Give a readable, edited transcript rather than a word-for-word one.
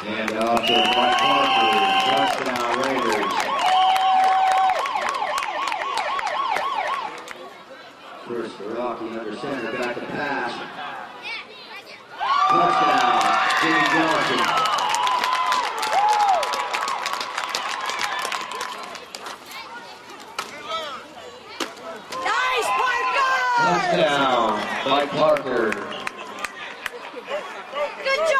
And off to Mike Parker, touchdown Raiders. First for Rocky under center, back to pass. Touchdown, Jimmy Johnson. Nice, Parker! Touchdown, Mike Parker. Good job!